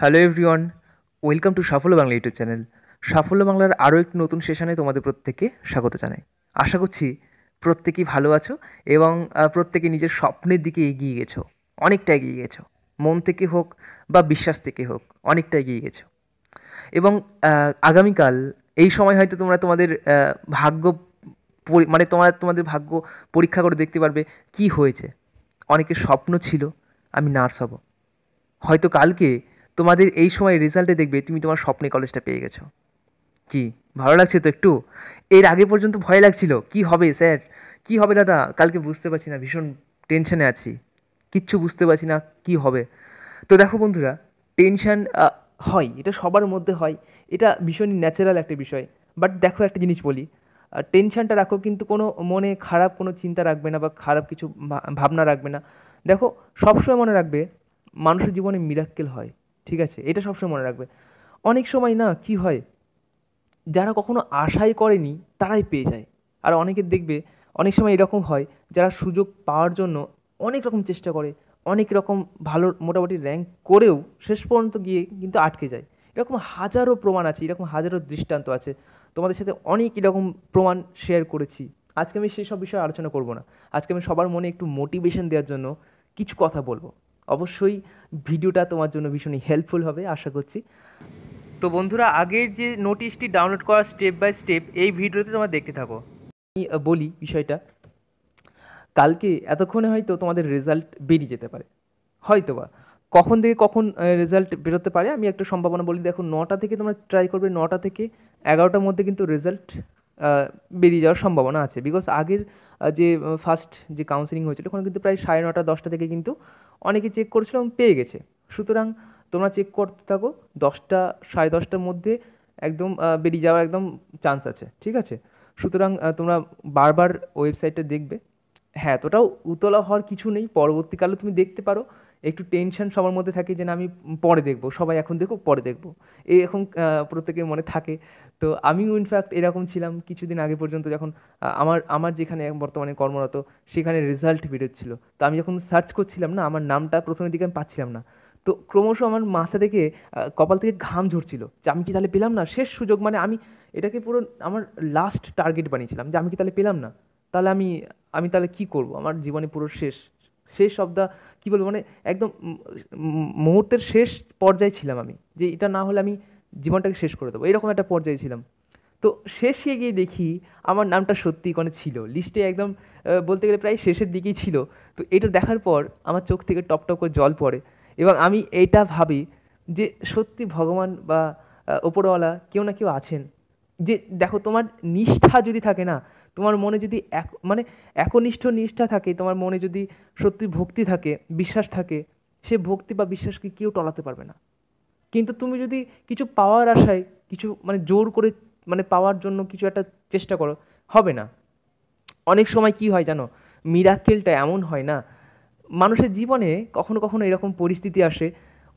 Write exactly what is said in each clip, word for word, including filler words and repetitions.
Hello everyone, welcome to সাফল্য Bangla YouTube channel. সাফল্য বাংলার আরও একটি নতুন সেশানে তোমাদের প্রত্যেককে স্বাগত জানাই। আশা করছি প্রত্যেকেই ভালো আছো এবং প্রত্যেকে নিজের স্বপ্নের দিকে এগিয়ে গেছো, অনেকটা এগিয়ে গেছো, মন থেকে হোক বা বিশ্বাস থেকে হোক অনেকটা এগিয়ে গেছো। এবং আগামীকাল এই সময় হয়তো তোমরা তোমাদের ভাগ্য মানে তোমার তোমাদের ভাগ্য পরীক্ষা করে দেখতে পারবে কি হয়েছে। অনেকের স্বপ্ন ছিল আমি নার্স হব, হয়তো কালকে তোমাদের এই সময় রেজাল্টে দেখবে তুমি তোমার স্বপ্নে কলেজটা পেয়ে গেছো। কি ভালো লাগছে তো? একটু এর আগে পর্যন্ত ভয় লাগছিল কি হবে স্যার, কি হবে দাদা, কালকে বুঝতে পারছি না, ভীষণ টেনশানে আছি, কিচ্ছু বুঝতে পারছি না কি হবে। তো দেখো বন্ধুরা, টেনশান হয়, এটা সবার মধ্যে হয়, এটা ভীষণই ন্যাচারাল একটা বিষয়। বাট দেখো একটা জিনিস বলি, টেনশানটা রাখো কিন্তু কোনো মনে খারাপ কোনো চিন্তা রাখবে না বা খারাপ কিছু ভাবনা রাখবে না। দেখো সবসময় মনে রাখবে মানুষের জীবনে মিরাক্কেল হয়, ঠিক আছে, এটা সবসময় মনে রাখবে। অনেক সময় না কি হয়, যারা কখনো আশাই করেনি তারাই পেয়ে যায়। আর অনেকের দেখবে অনেক সময় এরকম হয় যারা সুযোগ পাওয়ার জন্য অনেক রকম চেষ্টা করে, অনেক রকম ভালো মোটামুটি র্যাঙ্ক করেও শেষ পর্যন্ত গিয়ে কিন্তু আটকে যায়। এরকম হাজারো প্রমাণ আছে, এরকম হাজারো দৃষ্টান্ত আছে, তোমাদের সাথে অনেক এরকম প্রমাণ শেয়ার করেছি। আজকে আমি সেই সব বিষয়ে আলোচনা করব না। আজকে আমি সবার মনে একটু মোটিভেশন দেওয়ার জন্য কিছু কথা বলবো। অবশ্যই ভিডিওটা তোমার জন্য ভীষণই হেল্পফুল হবে আশা করছি। তো বন্ধুরা, আগের যে নোটিশটি ডাউনলোড করা স্টেপ বাই স্টেপ এই ভিডিওতে তোমরা দেখতে থাকো। আমি বলি বিষয়টা, কালকে এতক্ষণে হয়তো তোমাদের রেজাল্ট বেরিয়ে যেতে পারে, হয়তো বা কখন থেকে কখন রেজাল্ট বেরোতে পারে আমি একটা সম্ভাবনা বলি। দেখো নটা থেকে তোমরা ট্রাই করবে, নটা থেকে এগারোটার মধ্যে কিন্তু রেজাল্ট বেরিয়ে যাওয়ার সম্ভাবনা আছে। বিকজ আগের যে ফার্স্ট যে কাউন্সেলিং হয়েছিল ওখানে কিন্তু প্রায় সাড়ে নটা দশটা থেকে কিন্তু অনেকে চেক করেছিল এবং পেয়ে গেছে। সুতরাং তোমরা চেক করতে থাকো, দশটা সাড়ে দশটার মধ্যে একদম বেরিয়ে যাওয়ার একদম চান্স আছে, ঠিক আছে। সুতরাং তোমরা বারবার ওয়েবসাইটটা দেখবে। হ্যাঁ, এতটাও উতলা হওয়ার কিছু নেই, পরবর্তীকালে তুমি দেখতে পারো। একটু টেনশান সবার মধ্যে থাকে যে না আমি পরে দেখবো, সবাই এখন দেখো পরে দেখবো, এরকম প্রত্যেকের মনে থাকে। তো আমিও ইনফ্যাক্ট এরকম ছিলাম কিছুদিন আগে পর্যন্ত, যখন আমার আমার যেখানে বর্তমানে কর্মরত সেখানে রেজাল্ট বেরোচ্ছিল। তো আমি যখন সার্চ করছিলাম না, আমার নামটা প্রথমের দিকে আমি পাচ্ছিলাম না। তো ক্রমশ আমার মাথা থেকে কপাল থেকে ঘাম ঝরছিল যে আমি কি তাহলে পেলাম না, শেষ সুযোগ, মানে আমি এটাকে পুরো আমার লাস্ট টার্গেট বানিয়েছিলাম যে আমি কি তাহলে পেলাম না, তাহলে আমি আমি তাহলে কী করবো, আমার জীবনে পুরো শেষ শেষ শব্দ কী বলবো, মানে একদম মুহূর্তের শেষ পর্যায়ে ছিলাম আমি, যে এটা না হলে আমি জীবনটাকে শেষ করে দেবো, এরকম একটা পর্যায়ে ছিলাম। তো শেষে গিয়ে দেখি আমার নামটা সত্যি কোনো ছিল লিস্টে, একদম বলতে গেলে প্রায় শেষের দিকেই ছিল। তো এটা দেখার পর আমার চোখ থেকে টপ টপ করে জল পড়ে এবং আমি এটা ভাবি যে সত্যি ভগবান বা ওপরওয়ালা কেউ না কেউ আছেন, যে দেখো তোমার নিষ্ঠা যদি থাকে না, তোমার মনে যদি এক মানে একনিষ্ঠ নিষ্ঠা থাকে, তোমার মনে যদি সত্যি ভক্তি থাকে, বিশ্বাস থাকে, সে ভক্তি বা বিশ্বাসকে কেউ টলাতে পারবে না। কিন্তু তুমি যদি কিছু পাওয়ার আশায় কিছু মানে জোর করে মানে পাওয়ার জন্য কিছু একটা চেষ্টা করো, হবে না। অনেক সময় কি হয় জানো, মিরাকেলটা এমন হয় না, মানুষের জীবনে কখনো কখনো এরকম পরিস্থিতি আসে,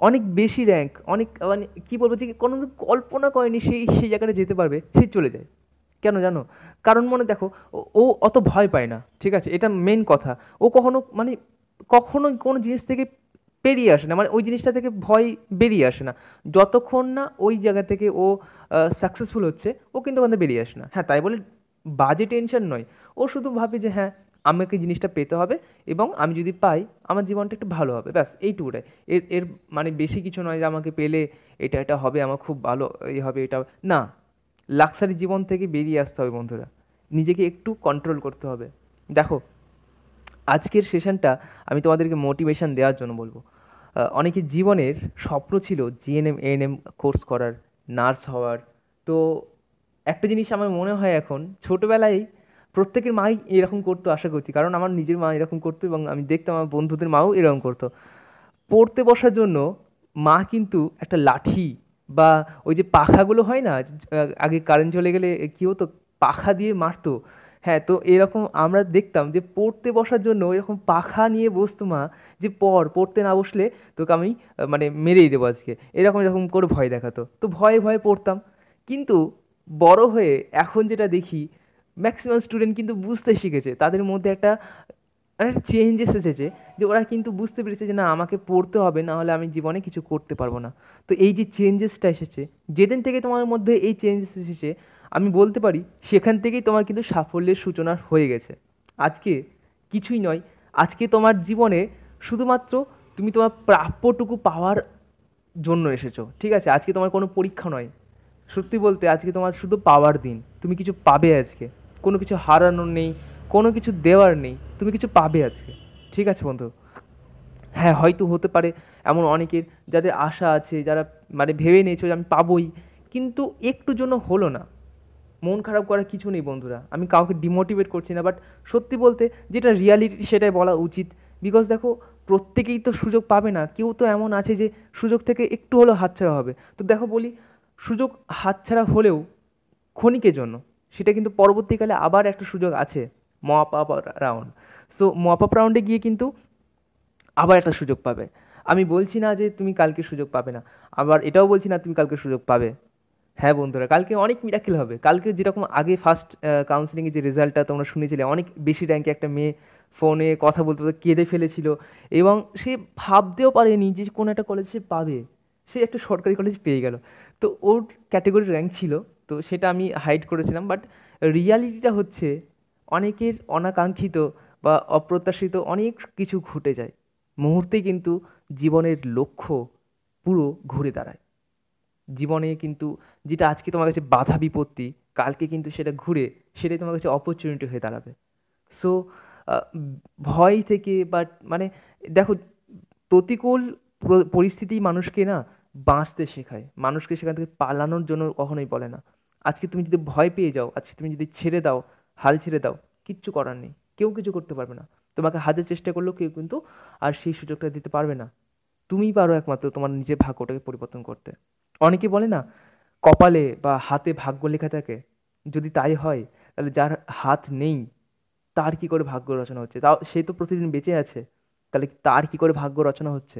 অনেক বেশি র্যাঙ্ক, অনেক মানে কী বলবো যে কোনো কল্পনা করেনি সেই সেই জায়গাটা যেতে পারবে, সে চলে যায়। কেন জানো? কারণ মনে দেখো ও অত ভয় পায় না, ঠিক আছে, এটা মেন কথা। ও কখনো মানে কখনো কোনো জিনিস থেকে পেরিয়ে আসে না, মানে ওই জিনিসটা থেকে ভয় বেরিয়ে আসে না যতক্ষণ না ওই জায়গা থেকে ও সাকসেসফুল হচ্ছে, ও কিন্তু ওখানে বেরিয়ে আসে না। হ্যাঁ, তাই বলে বাজে টেনশন নয়, ও শুধু ভাবে যে হ্যাঁ আমাকে জিনিসটা পেতে হবে এবং আমি যদি পাই আমার জীবনটা একটু ভালো হবে, ব্যাস এইটুকুটাই। এর এর মানে বেশি কিছু নয় যে আমাকে পেলে এটা এটা হবে, আমার খুব ভালো এ হবে, এটা না। লাক্সারি জীবন থেকে বেরিয়ে আসতে হবে বন্ধুরা, নিজেকে একটু কন্ট্রোল করতে হবে। দেখো আজকের সেশনটা আমি তোমাদেরকে মোটিভেশান দেওয়ার জন্য বলবো। অনেকে জীবনের স্বপ্ন ছিল জিএনএম এএনএম কোর্স করার, নার্স হওয়ার। তো একটা জিনিস আমার মনে হয় এখন, ছোটোবেলায় প্রত্যেকের মাই এরকম করতো আশা করছি, কারণ আমার নিজের মা এরকম করতো এবং আমি দেখতাম আমার বন্ধুদের মাও এরকম করতো। পড়তে বসার জন্য মা কিন্তু একটা লাঠি বা ওই যে পাখাগুলো হয় না, আগে কারেন্ট চলে গেলে কী হতো, পাখা দিয়ে মারতো। হ্যাঁ, তো এরকম আমরা দেখতাম যে পড়তে বসার জন্য এরকম পাখা নিয়ে বসতো মা, যে পড়, পড়তে না বসলে তোকে আমি মানে মেরেই দেবো আজকে, এরকম এরকম করে ভয় দেখাতো। তো ভয়ে ভয়ে পড়তাম। কিন্তু বড় হয়ে এখন যেটা দেখি ম্যাক্সিমাম স্টুডেন্ট কিন্তু বুঝতে শিখেছে, তাদের মধ্যে একটা अनेक चेंजेस एसेছে যে ওরা কিন্তু বুঝতে পেরেছে যে না আমাকে পড়তে হবে না হলে আমি জীবনে কিছু করতে পারবো না। তো এই যে চেঞ্জেসটা এসেছে, যেদিন থেকে তোমার মধ্যে এই চেঞ্জেস এসেছে আমি বলতে পারি সেখান থেকেই তোমার কিন্তু সাফল্যের সূচনা হয়ে গেছে। আজকে কিছুই নয়, আজকে তোমার জীবনে শুধুমাত্র তুমি তোমার প্রাপ্যটুকু পাওয়ার জন্য এসেছো, ঠিক আছে? আজকে তোমার কোনো পরীক্ষা নয়, সত্যি বলতে আজকে তোমার শুধু পাওয়ার দিন। তুমি কিছু পাবে আজকে, কোনো কিছু হারানোর নেই, কোনো কিছু দেওয়ার নেই, তুমি কিছু পাবে আজকে, ঠিক আছে বন্ধু? হ্যাঁ, হয়তো হতে পারে এমন অনেকের যাদের আশা আছে, যারা মানে ভেবে নিয়েছো যে আমি পাবোই, কিন্তু একটু জন্য হলো না। মন খারাপ করার কিছু নেই বন্ধুরা, আমি কাউকে ডিমোটিভেট করছি না, বাট সত্যি বলতে যেটা রিয়ালিটি সেটাই বলা উচিত। বিকজ দেখো প্রত্যেকেই তো সুযোগ পাবে না, কেউ তো এমন আছে যে সুযোগ থেকে একটু হলেও হাতছাড়া হবে। তো দেখো বলি, সুযোগ হাতছাড়া হলেও ক্ষণিকের জন্য, সেটা কিন্তু পরবর্তীকালে আবার একটা সুযোগ আছে, mop up round. So mop up রাউন্ডে গিয়ে কিন্তু আবার একটা সুযোগ পাবে। আমি বলছি না যে তুমি কালকে সুযোগ পাবে না, আবার এটাও বলছি না তুমি কালকে সুযোগ পাবে। হ্যাঁ বন্ধুরা, কালকে অনেক মিরাকেল হবে। কালকে যেরকম আগে ফার্স্ট কাউন্সেলিংয়ে যে রেজাল্টটা তোমরা শুনেছিলে, অনেক বেশি র্যাঙ্কে একটা মেয়ে ফোনে কথা বলতে বলতে কেঁদে ফেলেছিল, এবং সে ভাবতেও পারেনি যে কোনো একটা কলেজ সে পাবে। সে একটা সরকারি কলেজ পেয়ে গেল। তো ওর ক্যাটাগরি র্যাঙ্ক ছিল, তো সেটা আমি হাইড করেছিলাম। বাট রিয়ালিটিটা হচ্ছে অনেকের অনাকাঙ্ক্ষিত বা অপ্রত্যাশিত অনেক কিছু ঘটে যায়, মুহূর্তে কিন্তু জীবনের লক্ষ্য পুরো ঘুরে দাঁড়ায়। জীবনে কিন্তু যেটা আজকে তোমার কাছে বাধা বিপত্তি, কালকে কিন্তু সেটা ঘুরে সেটাই তোমার কাছে অপরচুনিটি হয়ে দাঁড়াবে। সো ভয় থেকে বা মানে দেখো, প্রতিকূল পরিস্থিতি মানুষকে না বাঁচতে শেখায়, মানুষকে সেখান থেকে পালানোর জন্য কখনোই বলে না। আজকে তুমি যদি ভয় পেয়ে যাও, আজকে তুমি যদি ছেড়ে দাও, হাল ছেড়ে দাও, কিচ্ছু করার নেই, কেউ কিছু করতে পারবে না। তোমাকে হাজার চেষ্টা করলেও কেউ কিন্তু আর সেই সুযোগটা দিতে পারবে না। তুমিই পারো একমাত্র তোমার নিজের ভাগ্যটাকে পরিবর্তন করতে। অনেকে বলে না কপালে বা হাতে ভাগ্য লেখা থাকে, যদি তাই হয় তাহলে যার হাত নেই তার কি করে ভাগ্য রচনা হচ্ছে? তাও সে তো প্রতিদিন বেঁচে আছে, তাহলে তার কি করে ভাগ্য রচনা হচ্ছে?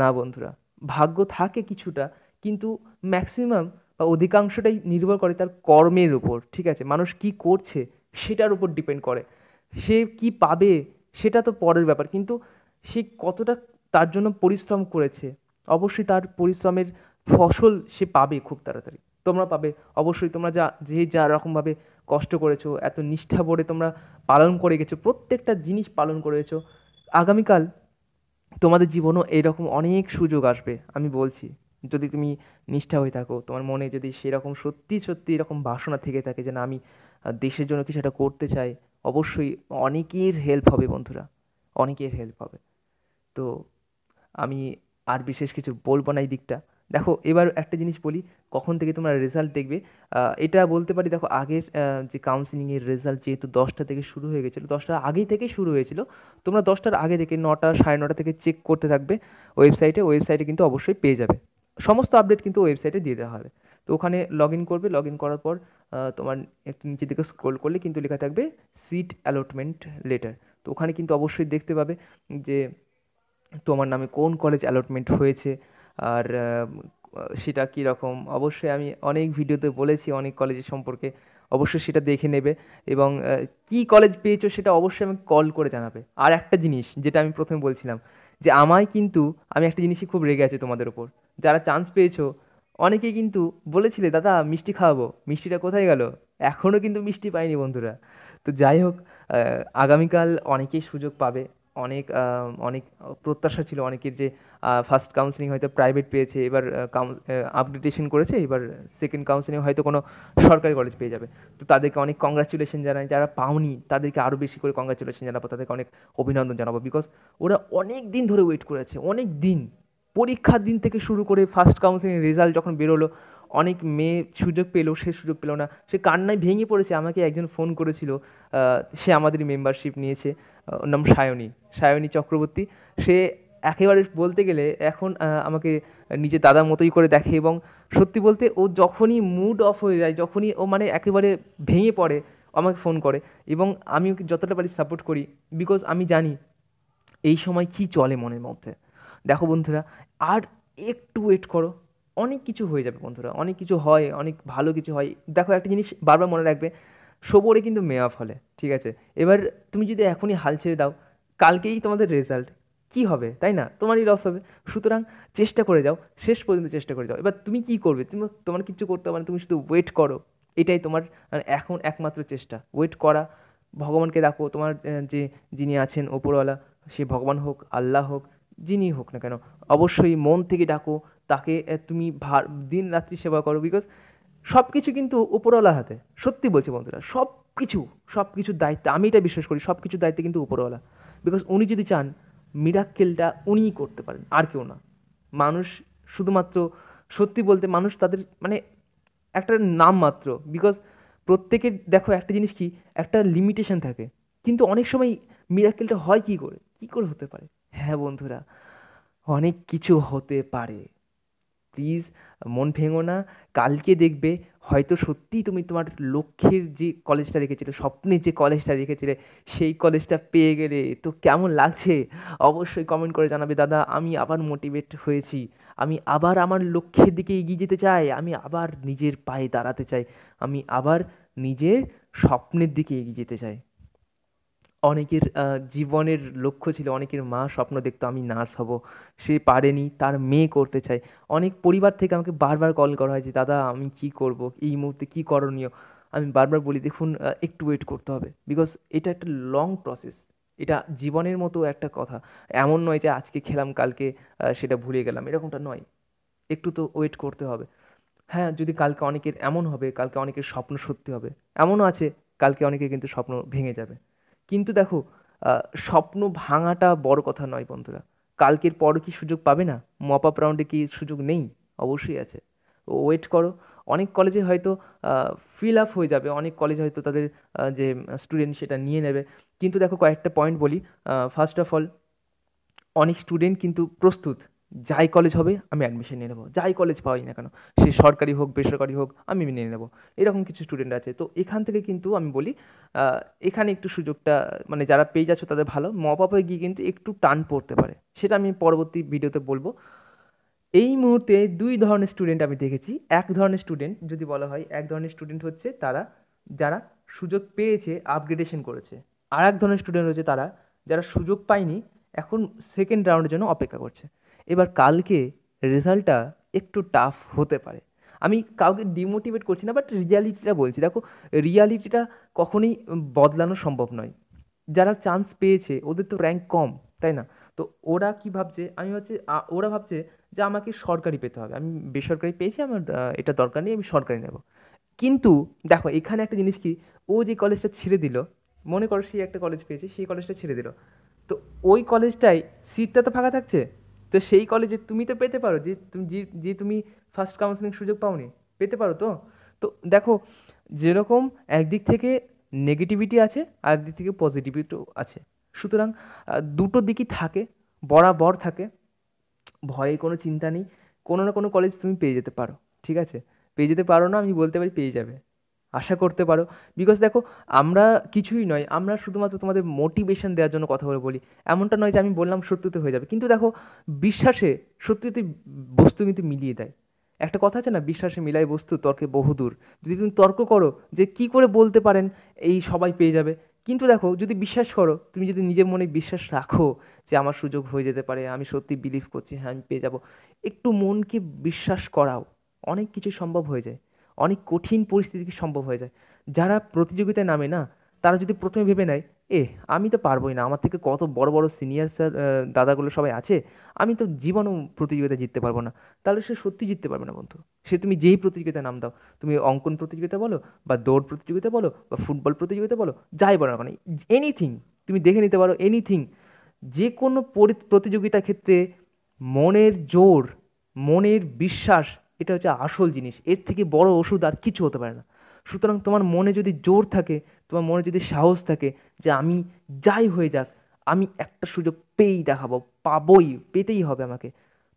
না বন্ধুরা, ভাগ্য থাকে কিছুটা, কিন্তু ম্যাক্সিমাম বা অধিকাংশটাই নির্ভর করে তার কর্মের উপর, ঠিক আছে? মানুষ কি করছে সেটার উপর ডিপেন্ড করে। সে কি পাবে সেটা তো পরের ব্যাপার, কিন্তু সে কতটা তার জন্য পরিশ্রম করেছে, অবশ্যই তার পরিশ্রমের ফসল সে পাবে খুব তাড়াতাড়ি। তোমরা পাবে অবশ্যই, তোমরা যা যে যা রকমভাবে কষ্ট করেছো, এত নিষ্ঠা ভরে তোমরা পালন করে গেছো, প্রত্যেকটা জিনিস পালন করেছো। আগামীকাল তোমাদের জীবনও এইরকম অনেক সুযোগ আসবে, আমি বলছি, যদি তুমি নিষ্ঠা হয়ে থাকো, তোমার মনে যদি সেরকম সত্যি সত্যি এরকম বাসনা থেকে থাকে যে না আমি দেশের জন্য কিছু একটা করতে চাই, অবশ্যই অনেকের হেল্প হবে বন্ধুরা, অনেকের হেল্প হবে। তো আমি আর বিশেষ কিছু বলবো না এই দিকটা। দেখো এবার একটা জিনিস বলি, কখন থেকে তোমরা রেজাল্ট দেখবে এটা বলতে পারি। দেখো আগের যে কাউন্সিলিংয়ের রেজাল্ট যেহেতু দশটা থেকে শুরু হয়ে গেছিলো, দশটার আগে থেকেই শুরু হয়েছিল, তোমরা দশটার আগে থেকে নটা সাড়ে নটা থেকে চেক করতে থাকবে ওয়েবসাইটে। ওয়েবসাইটে কিন্তু অবশ্যই পেয়ে যাবে সমস্ত আপডেট, কিন্তু ওয়েবসাইটে দিয়ে দেওয়া হবে। তো ওখানে লগ ইন করবে, লগ ইন করার পর তোমার একটু নিচের দিকে স্ক্রোল করলে কিন্তু লেখা থাকবে সিট অ্যালটমেন্ট লেটার। তো ওখানে কিন্তু অবশ্যই দেখতে পাবে যে তোমার নামে কোন কলেজ অ্যালটমেন্ট হয়েছে আর সেটা কীরকম। অবশ্যই আমি অনেক ভিডিওতে বলেছি অনেক কলেজের সম্পর্কে, অবশ্যই সেটা দেখে নেবে এবং কি কলেজ পেয়েছো সেটা অবশ্যই আমি কল করে জানাবে। আর একটা জিনিস যেটা আমি প্রথমে বলছিলাম যে আমায় কিন্তু আমি একটা জিনিসই খুব রেগে আছে তোমাদের ওপর, যারা চান্স পেয়েছো অনেকেই কিন্তু বলেছিলে দাদা মিষ্টি খাওয়াবো, মিষ্টিটা কোথায় গেল? এখনও কিন্তু মিষ্টি পাইনি বন্ধুরা। তো যাই হোক, আগামীকাল অনেকেই সুযোগ পাবে, অনেক অনেক প্রত্যাশা ছিল অনেকের যে ফার্স্ট কাউন্সেলিং হয়তো প্রাইভেট পেয়েছে, এবার আপগ্রেডেশন করেছে, এবার সেকেন্ড কাউন্সেলিং হয়তো কোনো সরকারি কলেজ পেয়ে যাবে। তো তাদেরকে অনেক কংগ্রাচুলেশন জানাই, যারা পাওনি তাদেরকে আরও বেশি করে কংগ্রাচুলেশন জানাবো, তাদেরকে অনেক অভিনন্দন জানাবো। বিকজ ওরা অনেক দিন ধরে ওয়েট করেছে, অনেক দিন, পরীক্ষার দিন থেকে শুরু করে ফার্স্ট কাউন্সেলিং রেজাল্ট যখন বেরোলো অনেক মেয়ে সুযোগ পেলো, সে সুযোগ পেলো না, সে কান্নায় ভেঙে পড়েছে। আমাকে একজন ফোন করেছিল, সে আমাদের মেম্বারশিপ নিয়েছে, ওর নাম সায়নী, সায়নী চক্রবর্তী। সে একেবারে বলতে গেলে এখন আমাকে নিজে দাদার মতোই করে দেখে, এবং সত্যি বলতে ও যখনই মুড অফ হয়ে যায়, যখনই ও মানে একেবারে ভেঙে পড়ে, আমাকে ফোন করে এবং আমি ওকে যতটা পারি সাপোর্ট করি। বিকজ আমি জানি এই সময় কী চলে মনের মধ্যে। দেখো বন্ধুরা, আর একটু ওয়েট করো, অনেক কিছু হয়ে যাবে বন্ধুরা, অনেক কিছু হয়, অনেক ভালো কিছু হয়। দেখো একটা জিনিস বারবার মনে রাখবে, সবরে কিন্তু মেয়া ফলে, ঠিক আছে? এবার তুমি যদি এখনই হাল ছেড়ে দাও, কালকেই তোমাদের রেজাল্ট কি হবে তাই না, তোমারই লস হবে। সুতরাং চেষ্টা করে যাও, শেষ পর্যন্ত চেষ্টা করে যাও। এবার তুমি কি করবে, তুমি তোমার কিছু করতে হবে না, তুমি শুধু ওয়েট করো, এটাই তোমার এখন একমাত্র চেষ্টা, ওয়েট করা। ভগবানকে ডাকো, তোমার যে যিনি আছেন ওপরওয়ালা, সে ভগবান হোক, আল্লাহ হোক, যিনি হোক না কেন, অবশ্যই মন থেকে ডাকো তাকে, তুমি দিন রাত্রি সেবা করো। বিকজ সব কিছু কিন্তু ওপরওয়ালা হাতে, সত্যি বলছি বন্ধুরা, সব কিছু সব কিছুর দায়িত্ব, আমি এটা বিশ্বাস করি, সব কিছুর দায়িত্ব কিন্তু ওপরওয়ালা। বিকজ উনি যদি চান মিরাক্কেলটা উনিই করতে পারেন, আর কেউ না। মানুষ শুধুমাত্র, সত্যি বলতে মানুষ তাদের মানে একটা নাম মাত্র। বিকজ প্রত্যেকের দেখো একটা জিনিস কি, একটা লিমিটেশন থাকে, কিন্তু অনেক সময় মিরাক্কেলটা হয় কী করে, কী করে হতে পারে? হ্যাঁ বন্ধুরা, অনেক কিছু হতে পারে। প্লিজ মন ভেঙো না, কালকে দেখবে হয়তো সত্যিই তুমি তোমার লক্ষ্যের যে কলেজটা রেখেছিলে, স্বপ্নের যে কলেজটা রেখেছিলে, সেই কলেজটা পেয়ে গেলে। তো কেমন লাগছে অবশ্যই কমেন্ট করে জানাবে, দাদা আমি আবার মোটিভেট হয়েছি, আমি আবার আমার লক্ষ্যের দিকে এগিয়ে যেতে চাই, আমি আবার নিজের পায়ে দাঁড়াতে চাই, আমি আবার নিজের স্বপ্নের দিকে এগিয়ে যেতে চাই। অনেকের জীবনের লক্ষ্য ছিল, অনেকের মা স্বপ্ন দেখতো আমি নার্স হব, সে পারেনি, তার মেয়ে করতে চায়। অনেক পরিবার থেকে আমাকে বারবার কল করা হয় যে দাদা আমি কি করব, এই মুহূর্তে কি করণীয়। আমি বারবার বলি দেখুন একটু ওয়েট করতে হবে, বিকজ এটা একটা লং প্রসেস, এটা জীবনের মতো একটা কথা। এমন নয় যে আজকে খেলাম কালকে সেটা ভুলে গেলাম, এরকমটা নয়, একটু তো ওয়েট করতে হবে। হ্যাঁ, যদি কালকে অনেকের এমন হবে, কালকে অনেকের স্বপ্ন সত্যি হবে, এমনও আছে কালকে অনেকের কিন্তু স্বপ্ন ভেঙে যাবে। কিন্তু দেখো স্বপ্ন ভাঙাটা বড় কথা নয় বন্ধুরা, কালকের পরও কি সুযোগ পাবে না, মপ আপ রাউন্ডে কি সুযোগ নেই? অবশ্যই আছে, ওয়েট করো। অনেক কলেজে হয়তো ফিল আপ হয়ে যাবে, অনেক কলেজে হয়তো তাদের যে স্টুডেন্ট সেটা নিয়ে নেবে, কিন্তু দেখো কয়েকটা পয়েন্ট বলি। ফার্স্ট অফ অল, অনেক স্টুডেন্ট কিন্তু প্রস্তুত, যাই কলেজ হবে আমি অ্যাডমিশন নিয়ে নেবো, যাই কলেজ পাওয়াই না কেন, সে সরকারি হোক বেসরকারি হোক আমি নিয়ে নেবো, এরকম কিছু স্টুডেন্ট আছে। তো এখান থেকে কিন্তু আমি বলি এখানে একটু সুযোগটা মানে যারা পেয়ে যাচ্ছ তাদের ভালো, মপ আপে গিয়ে কিন্তু একটু টান পড়তে পারে, সেটা আমি পরবর্তী ভিডিওতে বলবো। এই মুহূর্তে দুই ধরনের স্টুডেন্ট আমি দেখেছি। এক ধরনের স্টুডেন্ট যদি বলা হয়, এক ধরনের স্টুডেন্ট হচ্ছে তারা যারা সুযোগ পেয়েছে আপগ্রেডেশন করেছে, আর এক ধরনের স্টুডেন্ট হচ্ছে তারা যারা সুযোগ পায়নি, এখন সেকেন্ড রাউন্ডের জন্য অপেক্ষা করছে। এবার কালকে রেজাল্টটা একটু টাফ হতে পারে, আমি কাউকে ডিমোটিভেট করছি না, বাট রিয়ালিটিটা বলছি। দেখো রিয়ালিটিটা কখনোই বদলানো সম্ভব নয়, যারা চান্স পেয়েছে ওদের তো র্যাঙ্ক কম তাই না, তো ওরা কি ভাবছে, আমি হচ্ছে ওরা ভাবছে যে আমাকে সরকারি পেতে হবে, আমি বেসরকারি পেয়েছি, আমার এটা দরকার নেই, আমি সরকারি নেব। কিন্তু দেখো এখানে একটা জিনিস কি, ও যে কলেজটা ছেড়ে দিল, মনে করো সে একটা কলেজ পেয়েছে, সেই কলেজটা ছেড়ে দিল, তো ওই কলেজটাই সিটটা তো ফাঁকা থাকছে, তো সেই কলেজে তুমি তো পেতে পারো, যে তুমি যে তুমি ফার্স্ট কাউন্সেলিং সুযোগ পাওনি পেতে পারো। তো তো দেখো যেরকম একদিক থেকে নেগেটিভিটি আছে, আর একদিক থেকে পজিটিভিটিও আছে, সুতরাং দুটো দিকই থাকে, বরাবর থাকে, ভয়ে কোনো চিন্তা নেই, কোনো না কোনো কলেজ তুমি পেয়ে যেতে পারো। ঠিক আছে, পেয়ে যেতে পারো না আমি বলতে পারি, পেয়ে যাবে, আশা করতে পারো। বিকজ দেখো আমরা কিছুই নয়, আমরা শুধুমাত্র তোমাদের মোটিভেশন দেওয়ার জন্য কথা বলে বলি, এমনটা নয় যে আমি বললাম সত্যিতে হয়ে যাবে। কিন্তু দেখো বিশ্বাসে সত্যিতে বস্তু কিন্তু মিলিয়ে দেয়, একটা কথা আছে না, বিশ্বাসে মিলায় বস্তু, তর্কে বহুদূর। যদি তুমি তর্ক করো যে কি করে বলতে পারেন এই সবাই পেয়ে যাবে, কিন্তু দেখো যদি বিশ্বাস করো, তুমি যদি নিজের মনে বিশ্বাস রাখো যে আমার সুযোগ হয়ে যেতে পারে, আমি সত্যি বিলিভ করছি হ্যাঁ আমি পেয়ে যাবো, একটু মনকে বিশ্বাস করাও, অনেক কিছু সম্ভব হয়ে যায়, অনেক কঠিন পরিস্থিতি কি সম্ভব হয়ে যায়। যারা প্রতিযোগিতায় নামে না, তারা যদি প্রথমে ভেবে নেয় এ আমি তো পারবই না, আমার থেকে কত বড় বড় সিনিয়র স্যার দাদাগুলো সবাই আছে, আমি তো জীবনও প্রতিযোগিতায় জিততে পারবো না, তাহলে সে সত্যি জিততে পারবে না বন্ধু। সে তুমি যেই প্রতিযোগিতায় নাম দাও, তুমি অঙ্কন প্রতিযোগিতা বলো, বা দৌড় প্রতিযোগিতা বলো, বা ফুটবল প্রতিযোগিতা বলো, যাই বলো না মানে এনিথিং, তুমি দেখে নিতে পারো এনিথিং, যে কোনো প্রতিযোগিতার ক্ষেত্রে মনের জোর, মনের বিশ্বাস, এটা হচ্ছে আসল জিনিস, এর থেকে বড় ওষুধ আর কিছু হতে পারে না। সুতরাং তোমার মনে যদি জোর থাকে, তোমার মনে যদি সাহস থাকে যে আমি যাই হয়ে যাক আমি একটা সুযোগ পেয়েই দেখাবো, পাবই, পেতেই হবে আমাকে,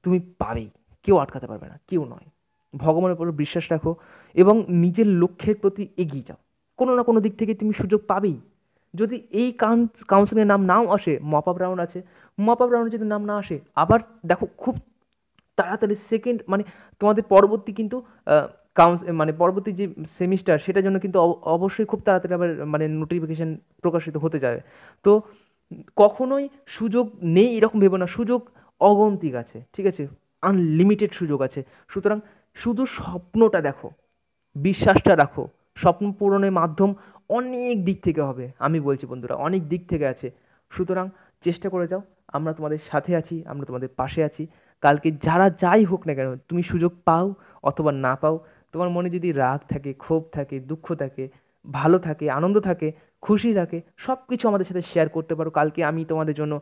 তুমি পাবেই, কেউ আটকাতে পারবে না, কেউ নয়। ভগবানের উপর বিশ্বাস রাখো এবং নিজের লক্ষ্যের প্রতি এগিয়ে যাও, কোনো না কোনো দিক থেকে তুমি সুযোগ পাবেই। যদি এই কাউন্সিলিংয়ের নাম নাও আসে, মপ আপ রাউন্ড আছে, মপ আপ রাউন্ডে যদি নাম না আসে, আবার দেখো খুব তাড়াতাড়ি সেকেন্ড মানে তোমাদের পরবর্তী কিন্তু কাউন্স মানে পরবর্তী যে সেমিস্টার সেটার জন্য কিন্তু অবশ্যই খুব তাড়াতাড়ি আবার মানে নোটিফিকেশান প্রকাশিত হতে যাবে। তো কখনোই সুযোগ নেই এরকম ভেবো না, সুযোগ অগন্তিক আছে, ঠিক আছে, আনলিমিটেড সুযোগ আছে। সুতরাং শুধু স্বপ্নটা দেখো, বিশ্বাসটা রাখো, স্বপ্ন পূরণের মাধ্যম অনেক দিক থেকে হবে, আমি বলছি বন্ধুরা অনেক দিক থেকে আছে। সুতরাং চেষ্টা করে যাও, আমরা তোমাদের সাথে আছি, আমরা তোমাদের পাশে আছি। কালকে যারা যাই হোক না কেন, তুমি সুযোগ পাও অথবা না পাও, তোমার মনে যদি রাগ থাকে, ক্ষোভ থাকে, দুঃখ থাকে, ভালো থাকে, আনন্দ থাকে, খুশি থাকে, সব কিছু আমাদের সাথে শেয়ার করতে পারো। কালকে আমি তোমাদের জন্য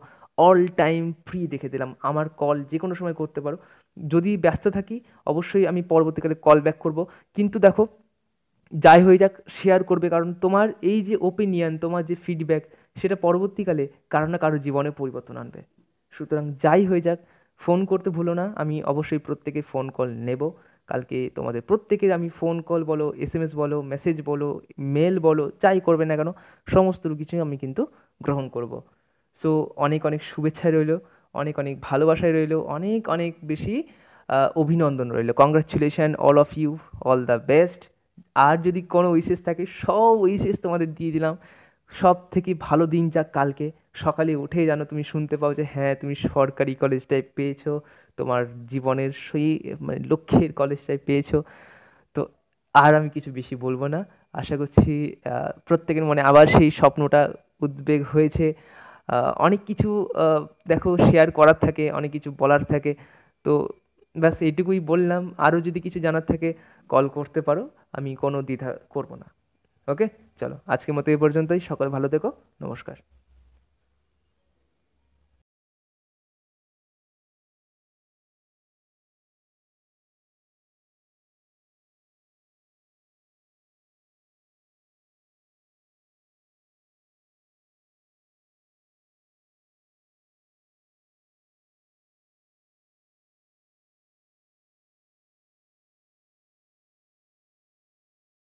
অল টাইম ফ্রি দেখে দিলাম, আমার কল যে কোনো সময় করতে পারো। যদি ব্যস্ত থাকি অবশ্যই আমি পরবর্তীকালে কল ব্যাক করবো, কিন্তু দেখো যাই হয়ে যাক শেয়ার করবে, কারণ তোমার এই যে ওপিনিয়ন, তোমার যে ফিডব্যাক, সেটা পরবর্তীকালে কারো না কারো জীবনে পরিবর্তন আনবে। সুতরাং যাই হয়ে যাক ফোন করতে ভুলো না, আমি অবশ্যই প্রত্যেকে ফোন কল নেব। কালকে তোমাদের প্রত্যেকের আমি ফোন কল বলো, এস এম এস বলো, মেসেজ বলো, মেল বলো, যাই করবে না কেন সমস্ত কিছুই আমি কিন্তু গ্রহণ করব। সো অনেক অনেক শুভেচ্ছা রইল, অনেক অনেক ভালোবাসায় রইল, অনেক অনেক বেশি অভিনন্দন রইল। Congratulation all of you, all the best. আর যদি কোনো উইশেস থাকে সব উইশেস তোমাদের দিয়ে দিলাম। সব থেকে ভালো দিন যাক, কালকে সকালে উঠেই জানো তুমি শুনতে পাও যে হ্যাঁ তুমি সরকারি কলেজটায় পেয়েছো, তোমার জীবনের সেই মানে লক্ষ্যের কলেজটায় পেয়েছো। তো আর আমি কিছু বেশি বলবো না, আশা করছি প্রত্যেকের মনে আবার সেই স্বপ্নটা উদ্বেগ হয়েছে, অনেক কিছু দেখো শেয়ার করার থাকে, অনেক কিছু বলার থাকে। তো ব্যাস এইটুকুই বললাম, আরও যদি কিছু জানার থাকে কল করতে পারো, আমি কোনো দ্বিধা করব না। ওকে, চলো আজকের মতো এই পর্যন্তই, সকল ভালো থেকো, নমস্কার।